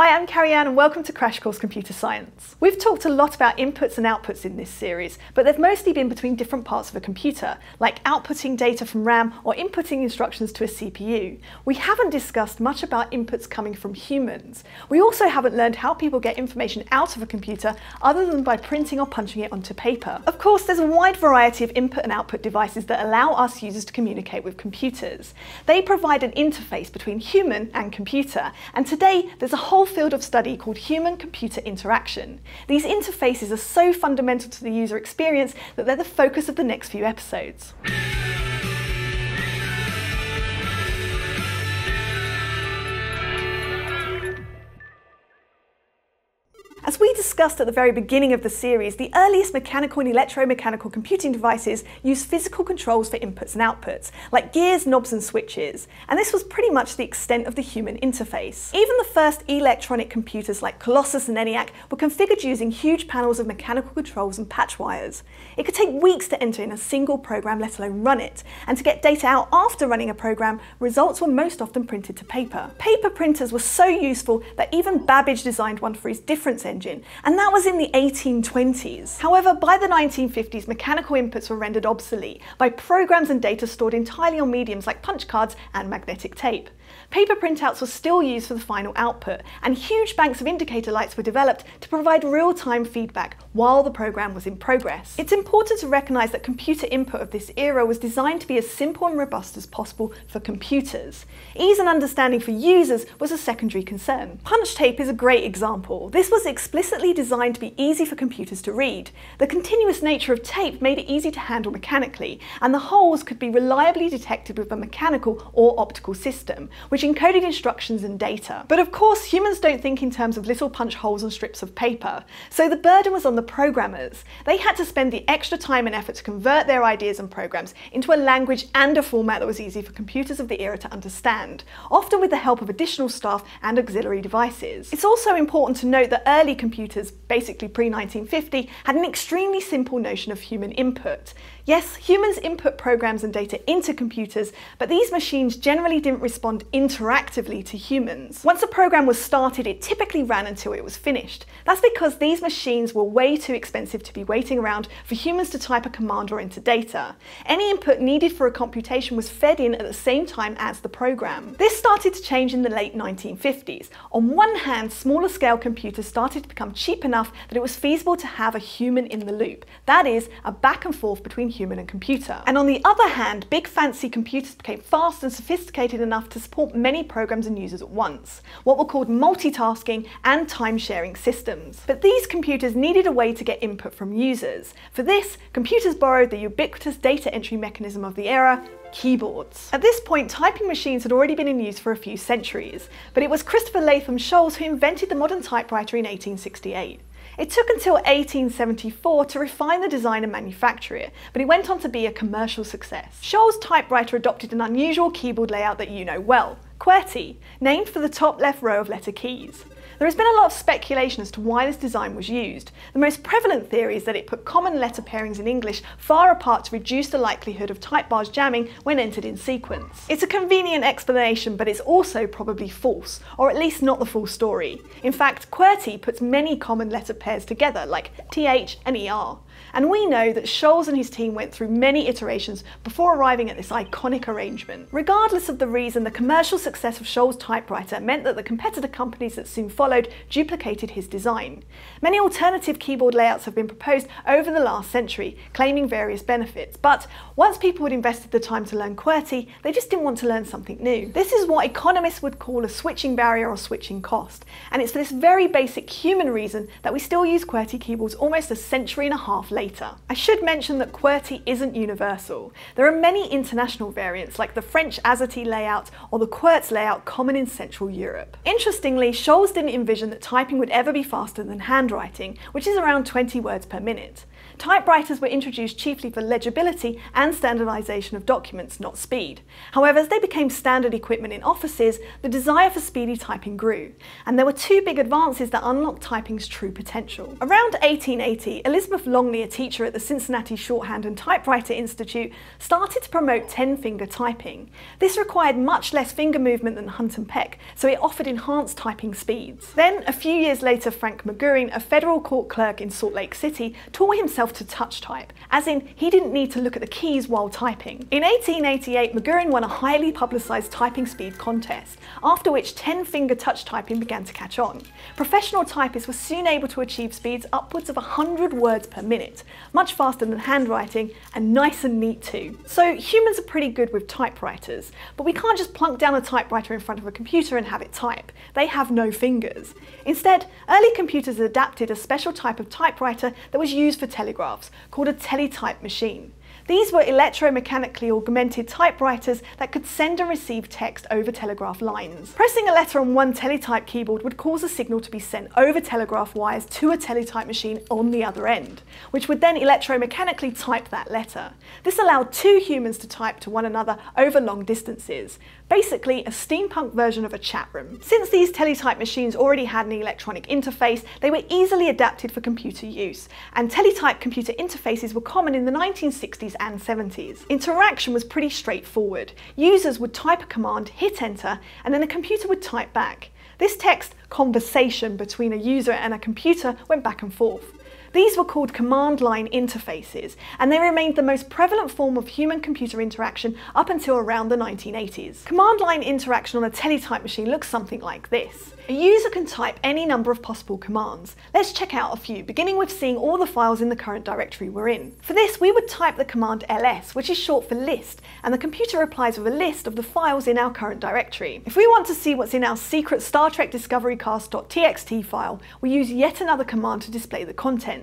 Hi, I'm Carrie-Anne and welcome to Crash Course Computer Science. We've talked a lot about inputs and outputs in this series, but they've mostly been between different parts of a computer, like outputting data from RAM or inputting instructions to a CPU. We haven't discussed much about inputs coming from humans. We also haven't learned how people get information out of a computer other than by printing or punching it onto paper. Of course, there's a wide variety of input and output devices that allow us users to communicate with computers. They provide an interface between human and computer, and today there's a whole field of study called human-computer interaction. These interfaces are so fundamental to the user experience that they're the focus of the next few episodes. As we discussed at the very beginning of the series, the earliest mechanical and electromechanical computing devices used physical controls for inputs and outputs, like gears, knobs and switches, and this was pretty much the extent of the human interface. Even the first electronic computers like Colossus and ENIAC were configured using huge panels of mechanical controls and patch wires. It could take weeks to enter in a single program, let alone run it, and to get data out after running a program, results were most often printed to paper. Paper printers were so useful that even Babbage designed one for his difference engine. And that was in the 1820s. However, by the 1950s, mechanical inputs were rendered obsolete by programs and data stored entirely on mediums like punch cards and magnetic tape. Paper printouts were still used for the final output, and huge banks of indicator lights were developed to provide real-time feedback while the program was in progress. It's important to recognise that computer input of this era was designed to be as simple and robust as possible for computers. Ease and understanding for users was a secondary concern. Punch tape is a great example. This was explicitly designed to be easy for computers to read. The continuous nature of tape made it easy to handle mechanically, and the holes could be reliably detected with a mechanical or optical system, which encoded instructions and data. But of course, humans don't think in terms of little punch holes and strips of paper, so the burden was on the programmers. They had to spend the extra time and effort to convert their ideas and programs into a language and a format that was easy for computers of the era to understand, often with the help of additional staff and auxiliary devices. It's also important to note that early computers, basically pre-1950, had an extremely simple notion of human input. Yes, humans input programs and data into computers, but these machines generally didn't respond interactively to humans. Once a program was started, it typically ran until it was finished. That's because these machines were way too expensive to be waiting around for humans to type a command or enter data. Any input needed for a computation was fed in at the same time as the program. This started to change in the late 1950s. On one hand, smaller scale computers started to become cheap enough that it was feasible to have a human in the loop. That is, a back and forth between human and computer. And on the other hand, big fancy computers became fast and sophisticated enough to support many programs and users at once, what were called multitasking and time-sharing systems. But these computers needed a way to get input from users. For this, computers borrowed the ubiquitous data entry mechanism of the era, keyboards. At this point, typing machines had already been in use for a few centuries, but it was Christopher Latham Sholes who invented the modern typewriter in 1868. It took until 1874 to refine the design and manufacture it, but it went on to be a commercial success. Sholes' typewriter adopted an unusual keyboard layout that you know well, QWERTY, named for the top left row of letter keys. There has been a lot of speculation as to why this design was used. The most prevalent theory is that it put common letter pairings in English far apart to reduce the likelihood of type bars jamming when entered in sequence. It's a convenient explanation, but it's also probably false, or at least not the full story. In fact, QWERTY puts many common letter pairs together, like TH and ER. And we know that Sholes and his team went through many iterations before arriving at this iconic arrangement. Regardless of the reason, the commercial success of Sholes' typewriter meant that the competitor companies that soon followed duplicated his design. Many alternative keyboard layouts have been proposed over the last century, claiming various benefits, but once people had invested the time to learn QWERTY, they just didn't want to learn something new. This is what economists would call a switching barrier or switching cost, and it's for this very basic human reason that we still use QWERTY keyboards almost a century and a half later. I should mention that QWERTY isn't universal. There are many international variants like the French AZERTY layout or the QWERTZ layout common in Central Europe. Interestingly, Sholes didn't envision that typing would ever be faster than handwriting, which is around 20 words per minute. Typewriters were introduced chiefly for legibility and standardization of documents, not speed. However, as they became standard equipment in offices, the desire for speedy typing grew, and there were two big advances that unlocked typing's true potential. Around 1880, Elizabeth Longley, a teacher at the Cincinnati Shorthand and Typewriter Institute, started to promote 10-finger typing. This required much less finger movement than Hunt and Peck, so it offered enhanced typing speeds. Then, a few years later, Frank McGurrin, a federal court clerk in Salt Lake City, taught himself to touch type, as in he didn't need to look at the keys while typing. In 1888, McGurrin won a highly publicized typing speed contest, after which 10-finger touch typing began to catch on. Professional typists were soon able to achieve speeds upwards of 100 words per minute, much faster than handwriting, and nice and neat too. So humans are pretty good with typewriters, but we can't just plunk down a typewriter in front of a computer and have it type. They have no fingers. Instead, early computers adapted a special type of typewriter that was used for telegraphs, called a teletype machine. These were electromechanically augmented typewriters that could send and receive text over telegraph lines. Pressing a letter on one teletype keyboard would cause a signal to be sent over telegraph wires to a teletype machine on the other end, which would then electromechanically type that letter. This allowed two humans to type to one another over long distances, basically a steampunk version of a chat room. Since these teletype machines already had an electronic interface, they were easily adapted for computer use, and teletype computer interfaces were common in the 1960s and 70s. Interaction was pretty straightforward. Users would type a command, hit enter, and then a computer would type back. This text conversation between a user and a computer went back and forth. These were called command line interfaces, and they remained the most prevalent form of human-computer interaction up until around the 1980s. Command line interaction on a teletype machine looks something like this. A user can type any number of possible commands. Let's check out a few, beginning with seeing all the files in the current directory we're in. For this, we would type the command ls, which is short for list, and the computer replies with a list of the files in our current directory. If we want to see what's in our secret Star Trek DiscoveryCast.txt file, we use yet another command to display the content.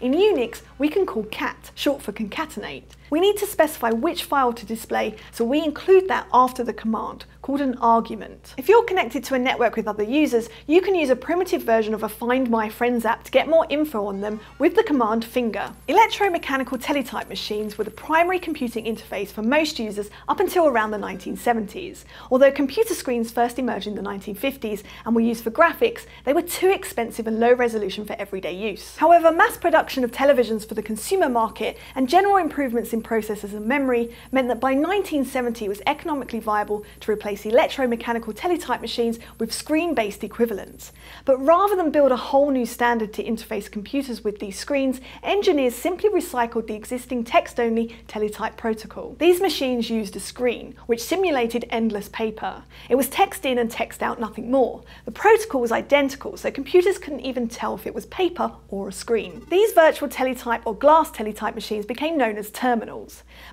In Unix, we can call cat, short for concatenate. We need to specify which file to display, so we include that after the command, called an argument. If you're connected to a network with other users, you can use a primitive version of a Find My Friends app to get more info on them with the command finger. Electromechanical teletype machines were the primary computing interface for most users up until around the 1970s. Although computer screens first emerged in the 1950s and were used for graphics, they were too expensive and low resolution for everyday use. However, mass production of televisions for the consumer market and general improvements in processors and memory meant that by 1970 it was economically viable to replace electromechanical teletype machines with screen-based equivalents. But rather than build a whole new standard to interface computers with these screens, engineers simply recycled the existing text-only teletype protocol. These machines used a screen, which simulated endless paper. It was text in and text out, nothing more. The protocol was identical, so computers couldn't even tell if it was paper or a screen. These virtual teletype or glass teletype machines became known as terminals.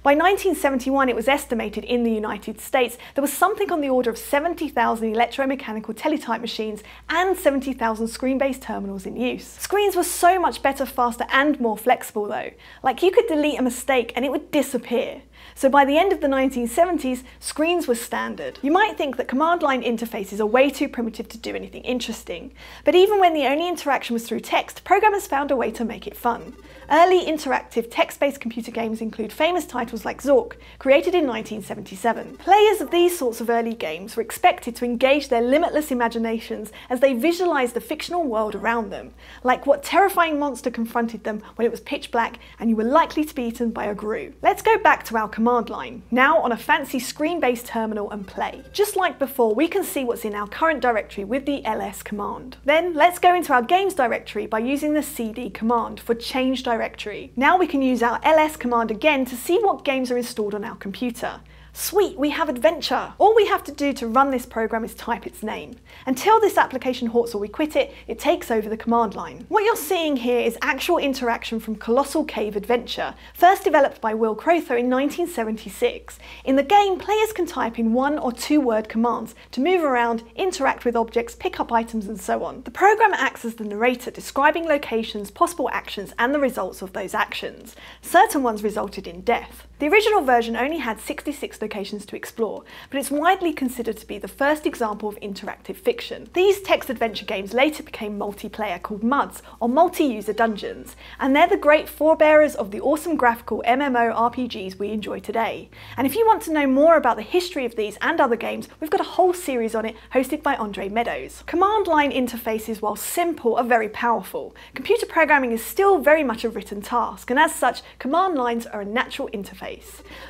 By 1971, it was estimated in the United States there was something on the order of 70,000 electromechanical teletype machines and 70,000 screen-based terminals in use. Screens were so much better, faster and more flexible though. Like, you could delete a mistake and it would disappear. So by the end of the 1970s, screens were standard. You might think that command line interfaces are way too primitive to do anything interesting, but even when the only interaction was through text, programmers found a way to make it fun. Early interactive text-based computer games include famous titles like Zork, created in 1977. Players of these sorts of early games were expected to engage their limitless imaginations as they visualized the fictional world around them, like what terrifying monster confronted them when it was pitch black and you were likely to be eaten by a grue. Let's go back to our command line, now on a fancy screen-based terminal, and play. Just like before, we can see what's in our current directory with the ls command. Then let's go into our games directory by using the cd command for change directory. Now we can use our ls command again to see what games are installed on our computer. Sweet, we have adventure! All we have to do to run this program is type its name. Until this application halts or we quit it, it takes over the command line. What you're seeing here is actual interaction from Colossal Cave Adventure, first developed by Will Crowther in 1976. In the game, players can type in one or two word commands to move around, interact with objects, pick up items and so on. The program acts as the narrator, describing locations, possible actions and the results of those actions. Certain ones resulted in death. The original version only had 66 locations to explore, but it's widely considered to be the first example of interactive fiction. These text adventure games later became multiplayer, called MUDs, or multi-user dungeons, and they're the great forebearers of the awesome graphical MMORPGs we enjoy today. And if you want to know more about the history of these and other games, we've got a whole series on it, hosted by Andre Meadows. Command line interfaces, while simple, are very powerful. Computer programming is still very much a written task, and as such, command lines are a natural interface.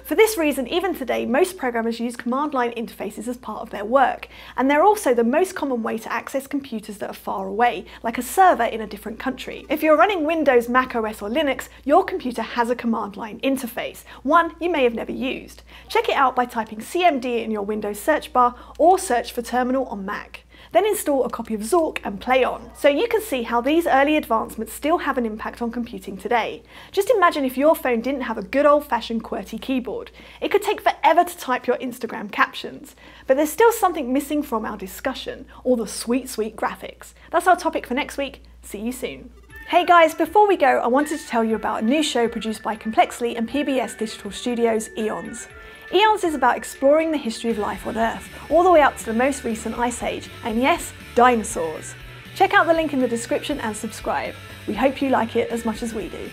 For this reason, even today, most programmers use command line interfaces as part of their work, and they're also the most common way to access computers that are far away, like a server in a different country. If you're running Windows, Mac OS or Linux, your computer has a command line interface, one you may have never used. Check it out by typing CMD in your Windows search bar, or search for terminal on Mac. Then install a copy of Zork and play on. So you can see how these early advancements still have an impact on computing today. Just imagine if your phone didn't have a good old-fashioned QWERTY keyboard. It could take forever to type your Instagram captions. But there's still something missing from our discussion, all the sweet, sweet graphics. That's our topic for next week. See you soon. Hey guys, before we go, I wanted to tell you about a new show produced by Complexly and PBS Digital Studios, Eons. Eons is about exploring the history of life on Earth, all the way up to the most recent ice age, and yes, dinosaurs. Check out the link in the description and subscribe. We hope you like it as much as we do.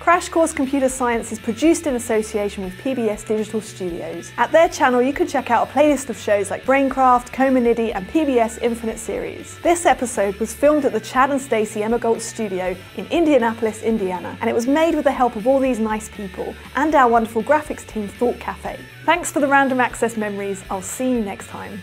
Crash Course Computer Science is produced in association with PBS Digital Studios. At their channel, you can check out a playlist of shows like BrainCraft, Coma Niddy and PBS Infinite Series. This episode was filmed at the Chad and Stacey Emmergoltz Studio in Indianapolis, Indiana, and it was made with the help of all these nice people and our wonderful graphics team, Thought Cafe. Thanks for the random access memories. I'll see you next time.